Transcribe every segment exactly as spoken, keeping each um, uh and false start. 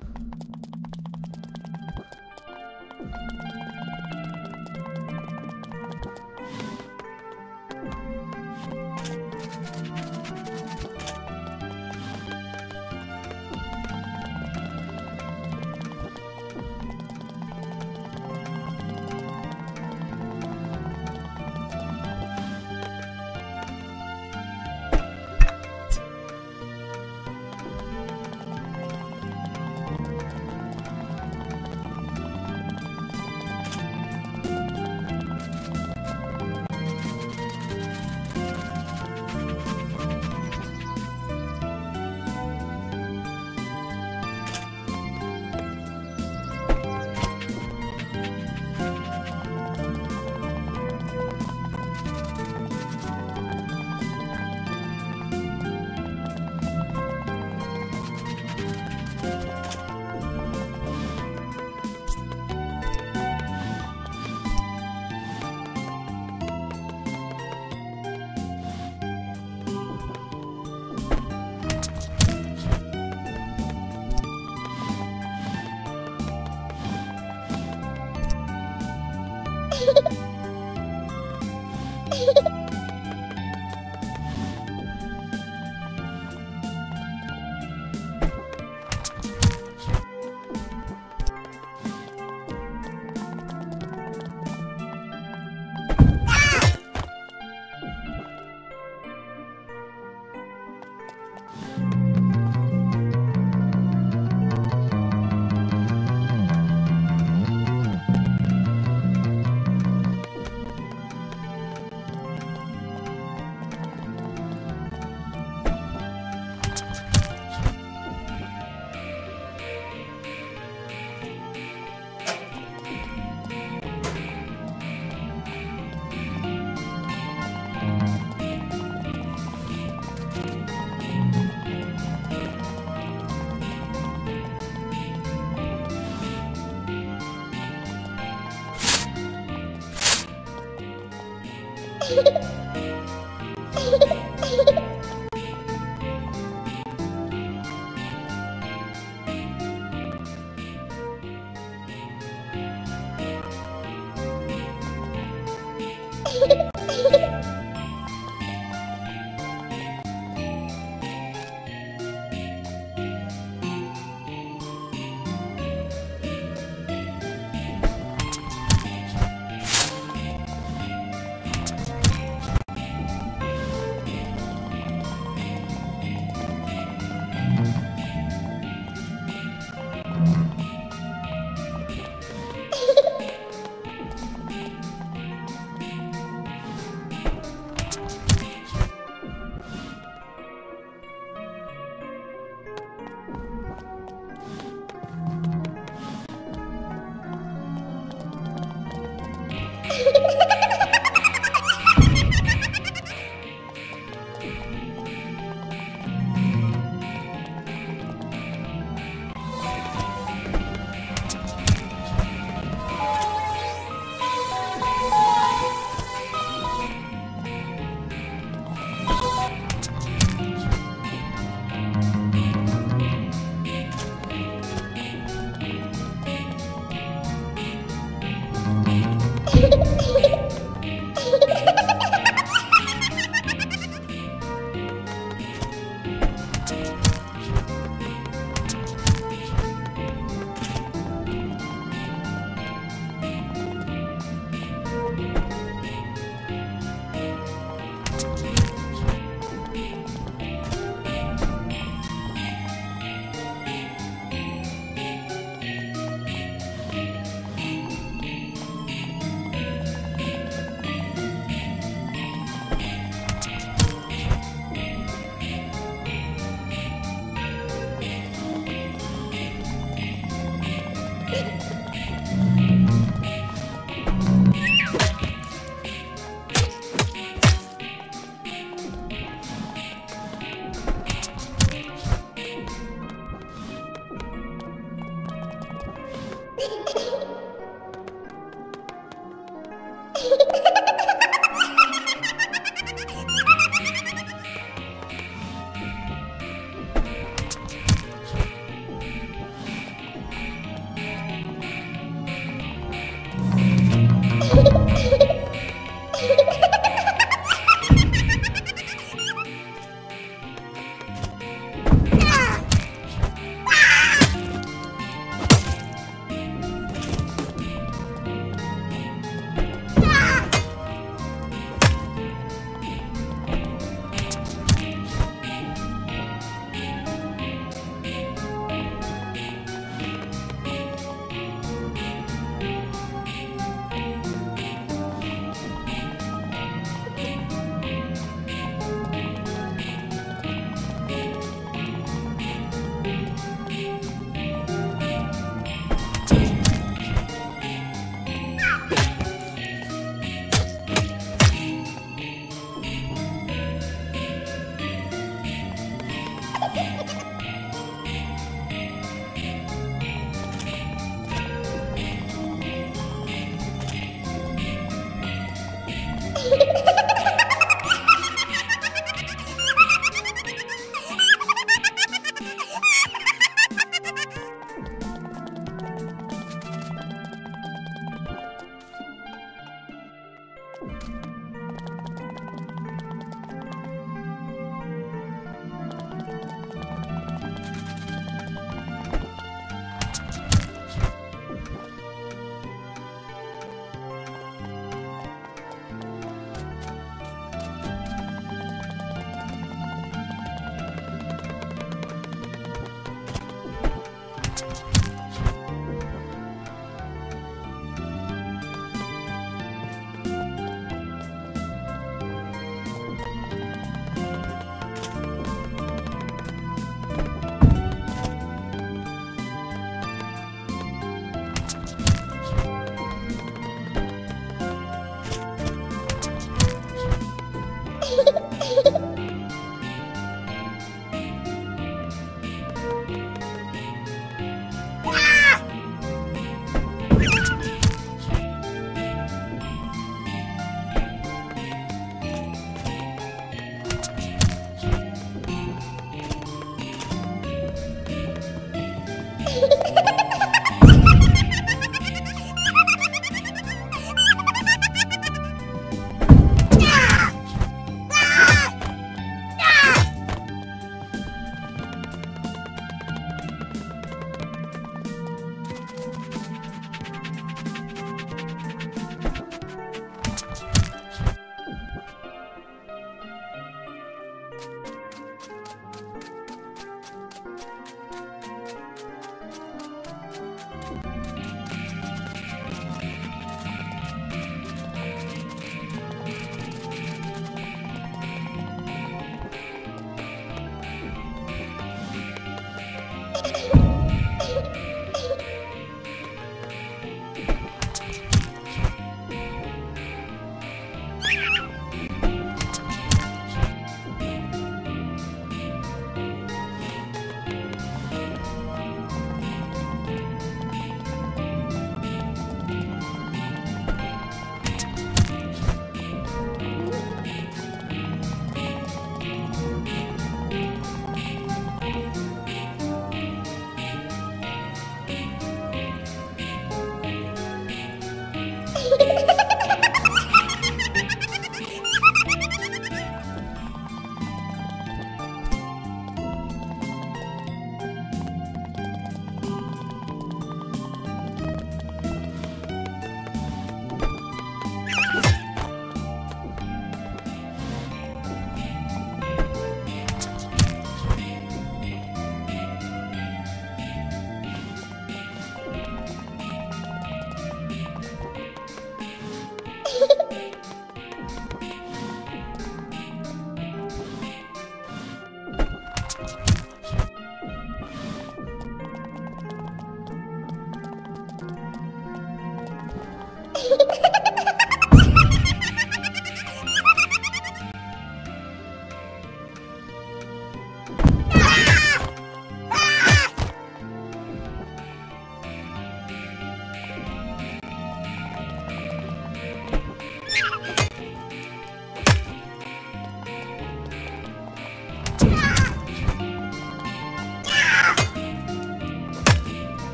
Hehehehe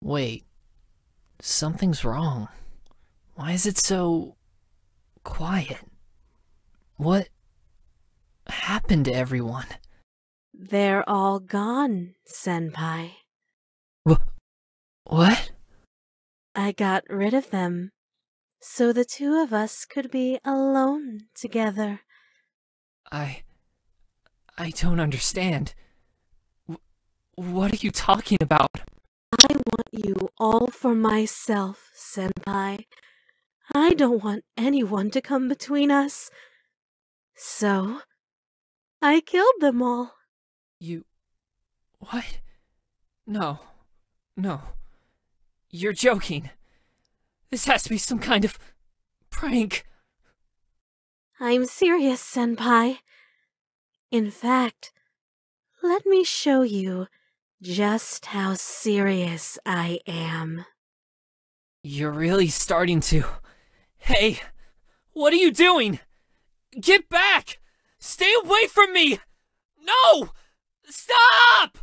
Wait, something's wrong. Why is it so quiet? What happened to everyone? They're all gone, Senpai. Wh- what? I got rid of them, so the two of us could be alone together. I... I don't understand. W- what are you talking about? I want you all for myself, Senpai. I don't want anyone to come between us. So, I killed them all. You... what? No. No. You're joking. This has to be some kind of prank. I'm serious, Senpai. In fact, let me show you just how serious I am. You're really starting to... Hey, what are you doing? Get back! Stay away from me! No! Stop!